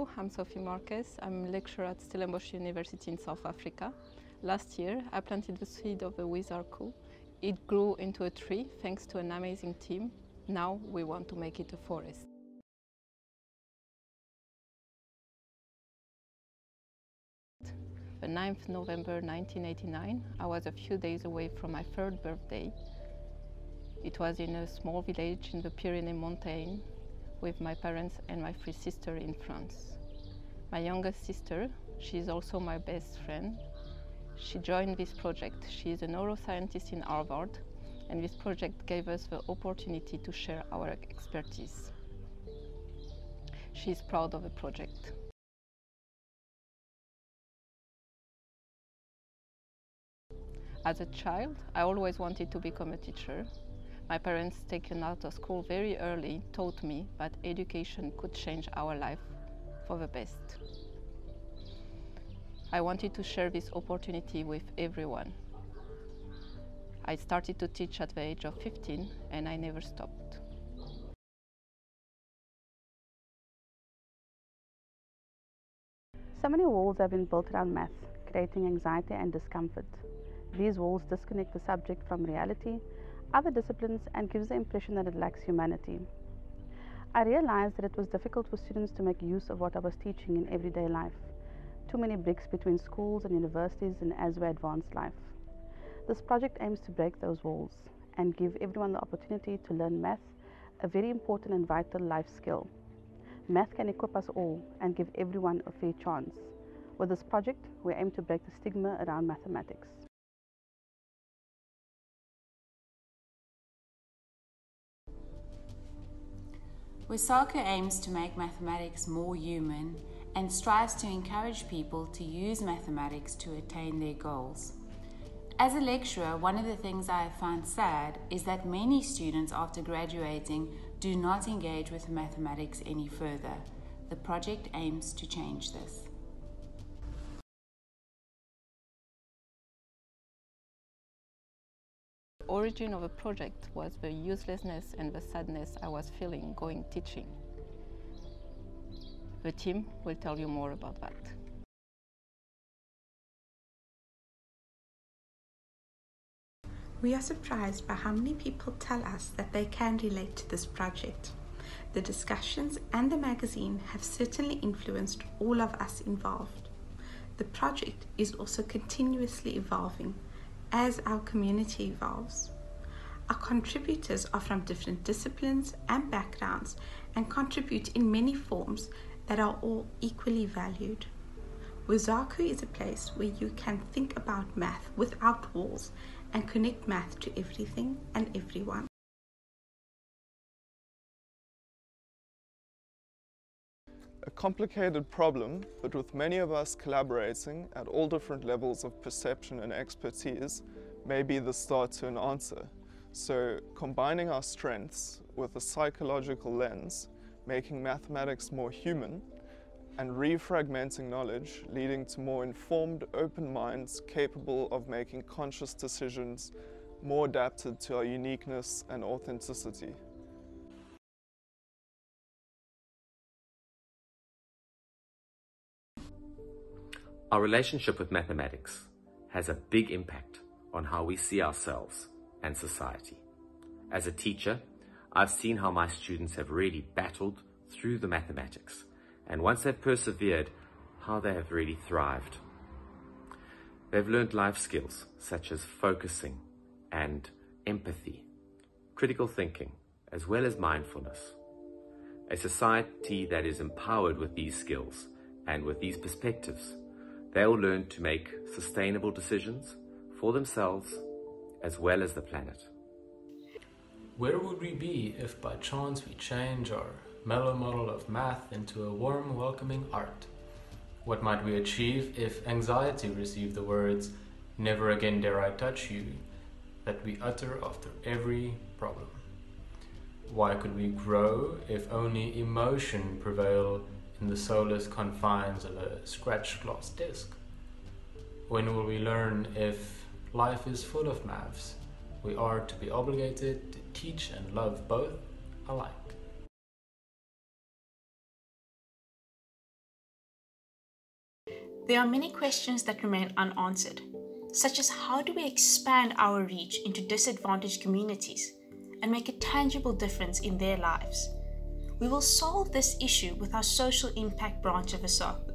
Hello, I'm Sophie Marques. I'm a lecturer at Stellenbosch University in South Africa. Last year, I planted the seed of a WizzarKu. It grew into a tree thanks to an amazing team. Now we want to make it a forest. The 9th November 1989, I was a few days away from my third birthday. It was in a small village in the Pyrenees mountain with my parents and my three sisters in France. My youngest sister, she is also my best friend. She joined this project. She is a neuroscientist in Harvard, and this project gave us the opportunity to share our expertise. She is proud of the project. As a child, I always wanted to become a teacher. My parents, taken out of school very early, taught me that education could change our life for the best. I wanted to share this opportunity with everyone. I started to teach at the age of 15 and I never stopped. So many walls have been built around math, creating anxiety and discomfort. These walls disconnect the subject from reality, other disciplines, and gives the impression that it lacks humanity. I realized that it was difficult for students to make use of what I was teaching in everyday life. Too many bricks between schools and universities and as we advance life. This project aims to break those walls and give everyone the opportunity to learn math, a very important and vital life skill. Math can equip us all and give everyone a fair chance. With this project, we aim to break the stigma around mathematics. Wizaku aims to make mathematics more human and strives to encourage people to use mathematics to attain their goals. As a lecturer, one of the things I have found sad is that many students after graduating do not engage with mathematics any further. The project aims to change this. The origin of the project was the uselessness and the sadness I was feeling going teaching. The team will tell you more about that. We are surprised by how many people tell us that they can relate to this project. The discussions and the magazine have certainly influenced all of us involved. The project is also continuously evolving as our community evolves. Our contributors are from different disciplines and backgrounds and contribute in many forms that are all equally valued. Wizaku is a place where you can think about math without walls and connect math to everything and everyone. A complicated problem, but with many of us collaborating at all different levels of perception and expertise, may be the start to an answer. So combining our strengths with a psychological lens, making mathematics more human, and refragmenting knowledge, leading to more informed, open minds capable of making conscious decisions more adapted to our uniqueness and authenticity. Our relationship with mathematics has a big impact on how we see ourselves and society. As a teacher, I've seen how my students have really battled through the mathematics, and once they've persevered, how they have really thrived. They've learned life skills such as focusing and empathy, critical thinking, as well as mindfulness. A society that is empowered with these skills and with these perspectives, they'll learn to make sustainable decisions for themselves as well as the planet. Where would we be if by chance we change our mellow model of math into a warm, welcoming art? What might we achieve if anxiety received the words, "Never again dare I touch you," that we utter after every problem? Why could we grow if only emotion prevailed in the soulless confines of a scratched glass disc? When will we learn if life is full of maths? We are to be obligated to teach and love both alike. there are many questions that remain unanswered, such as how do we expand our reach into disadvantaged communities and make a tangible difference in their lives? We will solve this issue with our social impact branch of ASAPU.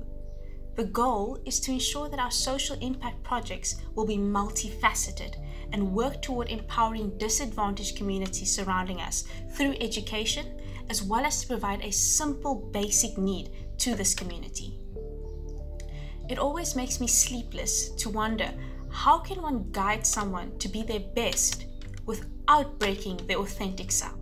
The goal is to ensure that our social impact projects will be multifaceted and work toward empowering disadvantaged communities surrounding us through education, as well as to provide a simple basic need to this community. It always makes me sleepless to wonder, how can one guide someone to be their best without breaking their authentic self?